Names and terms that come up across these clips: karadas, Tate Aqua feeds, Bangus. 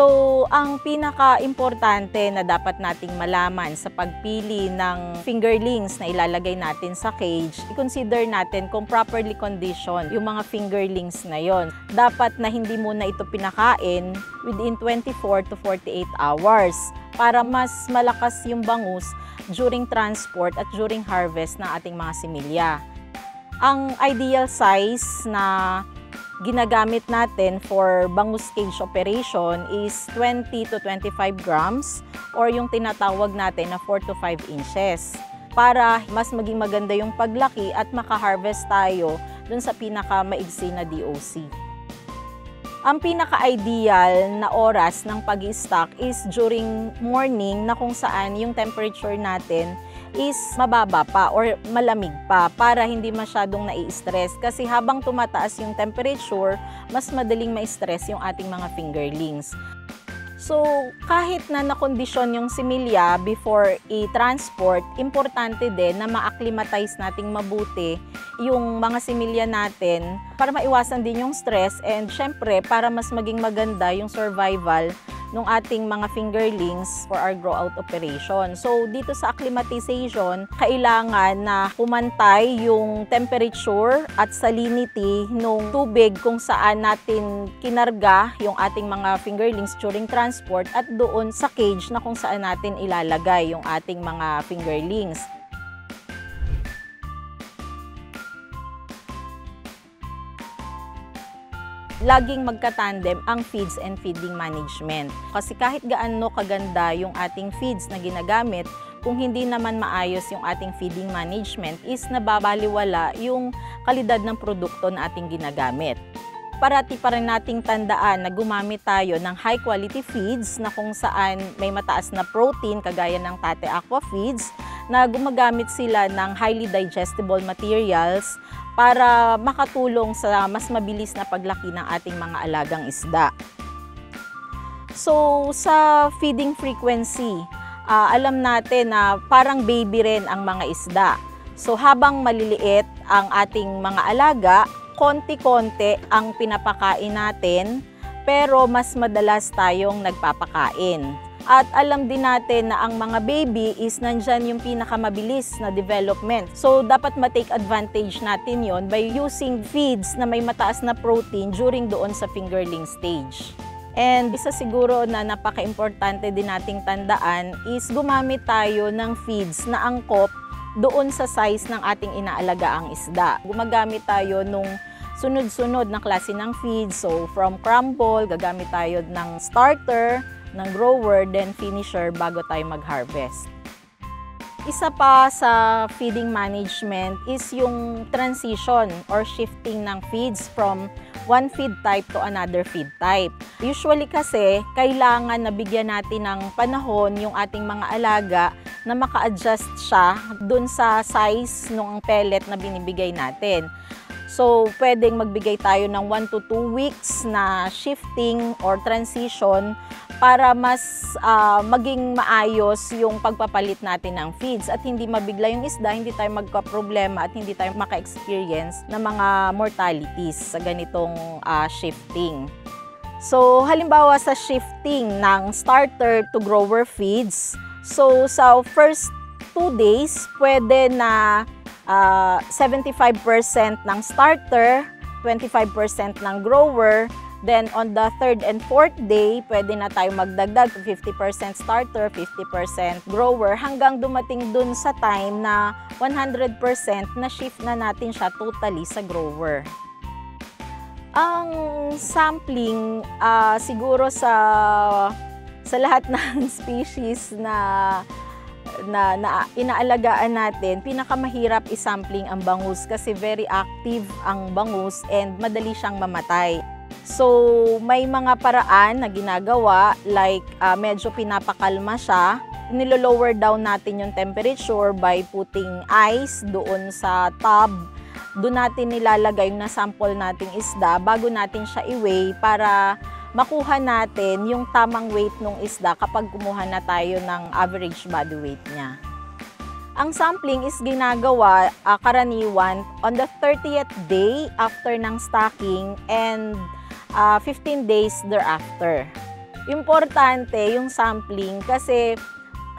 So, ang pinaka-importante na dapat nating malaman sa pagpili ng fingerlings na ilalagay natin sa cage, i-consider natin kung properly conditioned yung mga fingerlings na yon. Dapat na hindi muna ito pinakain within 24 to 48 hours para mas malakas yung bangus during transport at during harvest ng ating mga similya. Ang ideal size na ginagamit natin for bangus cage operation is 20 to 25 grams or yung tinatawag natin na 4 to 5 inches para mas maging maganda yung paglaki at makaharvest tayo dun sa pinaka-maigsi na DOC. Ang pinaka-ideal na oras ng pag-i-stock is during morning na kung saan yung temperature natin is mababa pa or malamig pa para hindi masyadong nai-stress kasi habang tumataas yung temperature, mas madaling ma-stress yung ating mga fingerlings. So, kahit na nakondisyon yung similya before i-transport, importante din na ma-acclimatize nating mabuti yung mga similya natin para maiwasan din yung stress and syempre para mas maging maganda yung survival ng ating mga fingerlings for our grow-out operation. So, dito sa acclimatization, kailangan na pumantay yung temperature at salinity ng tubig kung saan natin kinarga yung ating mga fingerlings during transport at doon sa cage na kung saan natin ilalagay yung ating mga fingerlings. Laging magkatandem ang feeds and feeding management. Kasi kahit gaano kaganda yung ating feeds na ginagamit, kung hindi naman maayos yung ating feeding management is nababaliwala yung kalidad ng produkto na ating ginagamit. Parati pa rin nating tandaan na gumamit tayo ng high quality feeds na kung saan may mataas na protein kagaya ng Tate Aqua feeds na gumagamit sila ng highly digestible materials para makatulong sa mas mabilis na paglaki ng ating mga alagang isda. So, sa feeding frequency, alam natin na parang baby rin ang mga isda. So, habang maliliit ang ating mga alaga, konti-konti ang pinapakain natin, pero mas madalas tayong nagpapakain. At alam din natin na ang mga baby is nandyan yung pinakamabilis na development. So, dapat matake advantage natin yon by using feeds na may mataas na protein during doon sa fingerling stage. And isa siguro na napaka-importante din nating tandaan is gumamit tayo ng feeds na angkop doon sa size ng ating inaalaga ang isda. Gumagamit tayo nung sunod-sunod na klase ng feeds. So, from crumble, gagamit tayo ng starter, ng grower, then finisher bago tayo mag-harvest. Isa pa sa feeding management is yung transition or shifting ng feeds from one feed type to another feed type. Usually kasi, kailangan nabigyan natin ng panahon yung ating mga alaga na maka-adjust siya dun sa size ng pellet na binibigay natin. So, pwedeng magbigay tayo ng 1 to 2 weeks na shifting or transition para mas maging maayos yung pagpapalit natin ng feeds at hindi mabigla yung isda, hindi tayo magka-problema at hindi tayo maka-experience ng mga mortalities sa ganitong shifting. So, halimbawa sa shifting ng starter to grower feeds, so sa first 2 days, pwede na 75% ng starter, 25% ng grower. Then on the third and fourth day, pwede na tayo magdagdag 50% starter, 50% grower hanggang dumating dun sa time na 100% na shift na natin siya totally sa grower. Ang sampling siguro sa lahat ng species na inaalagaan natin, pinakamahirap isampling ang bangus kasi very active ang bangus and madali siyang mamatay. So, may mga paraan na ginagawa like medyo pinapakalma siya. Nilolower down natin yung temperature by putting ice doon sa tub. Doon natin nilalagay yung nasample nating isda bago natin siya i-weigh para makuha natin yung tamang weight ng isda kapag kumuha na tayo ng average body weight niya. Ang sampling is ginagawa karaniwan on the 30th day after ng stocking and 15 days thereafter. importante yung sampling kasi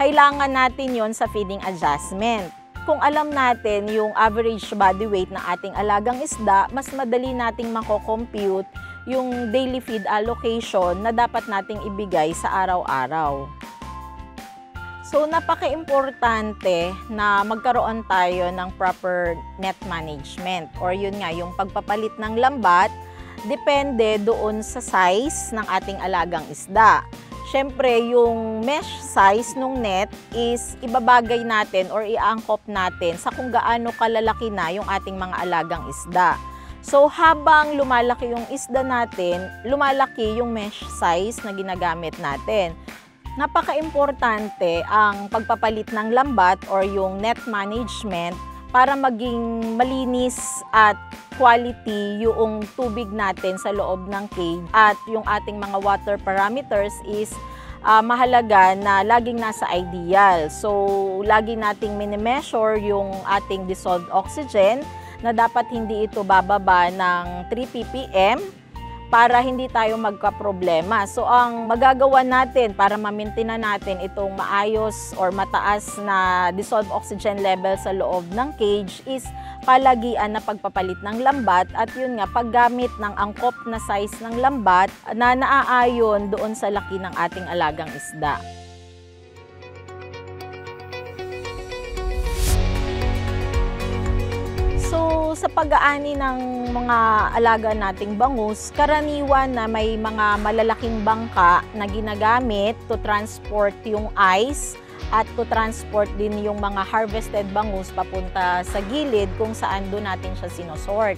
kailangan natin yon sa feeding adjustment. Kung alam natin yung average body weight ng ating alagang isda, mas madali nating mako-compute yung daily feed allocation na dapat nating ibigay sa araw-araw. So, napaka-importante na magkaroon tayo ng proper net management or yun nga, yung pagpapalit ng lambat depende doon sa size ng ating alagang isda. Siyempre, yung mesh size ng net is ibabagay natin or iaangkop natin sa kung gaano kalalaki na yung ating mga alagang isda. So, habang lumalaki yung isda natin, lumalaki yung mesh size na ginagamit natin. Napaka-importante ang pagpapalit ng lambat or yung net management para maging malinis at quality yung tubig natin sa loob ng cage at yung ating mga water parameters is mahalaga na laging nasa ideal. So, lagi nating mini-measure yung ating dissolved oxygen na dapat hindi ito bababa ng 3 ppm para hindi tayo magka-problema. So, ang magagawa natin para ma-maintain natin itong maayos or mataas na dissolved oxygen level sa loob ng cage is palagian na pagpapalit ng lambat at yun nga, paggamit ng angkop na size ng lambat na naaayon doon sa laki ng ating alagang isda. So, sa pag-aani ng mga alaga nating bangus, karaniwan na may mga malalaking bangka na ginagamit to transport yung ice at to transport din yung mga harvested bangus papunta sa gilid kung saan doon natin siya sinosort.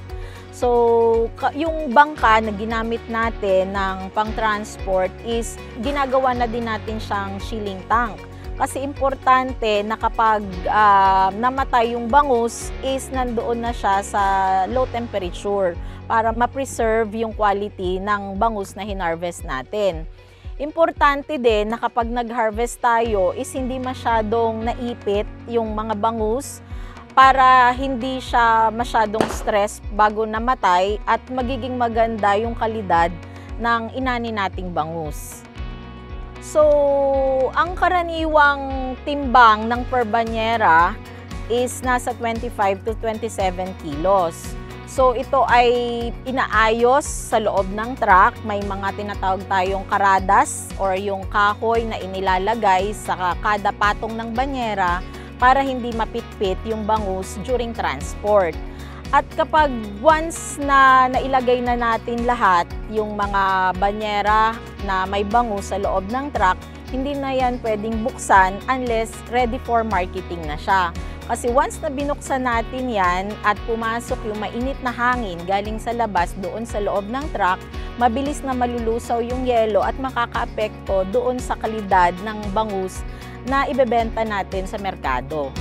So, yung bangka na ginamit natin ng pang-transport is ginagawa na din natin siyang shilling tank. Kasi importante na kapag namatay yung bangus is nandoon na siya sa low temperature para ma-preserve yung quality ng bangus na hinarvest natin. Importante din na kapag nag-harvest tayo is hindi masyadong naipit yung mga bangus para hindi siya masyadong stress bago namatay at magiging maganda yung kalidad ng inani nating bangus. So, ang karaniwang timbang ng per banyera is nasa 25 to 27 kilos. So, ito ay inaayos sa loob ng truck. May mga tinatawag tayong karadas or yung kahoy na inilalagay sa kada patong ng banyera para hindi mapitpit yung bangus during transport. At kapag once na nailagay na natin lahat yung mga banyera na may bangus sa loob ng truck, hindi na yan pwedeng buksan unless ready for marketing na siya. Kasi once na binuksan natin yan at pumasok yung mainit na hangin galing sa labas doon sa loob ng truck, mabilis na malulusaw yung yelo at makakaapekto doon sa kalidad ng bangus na ibebenta natin sa merkado.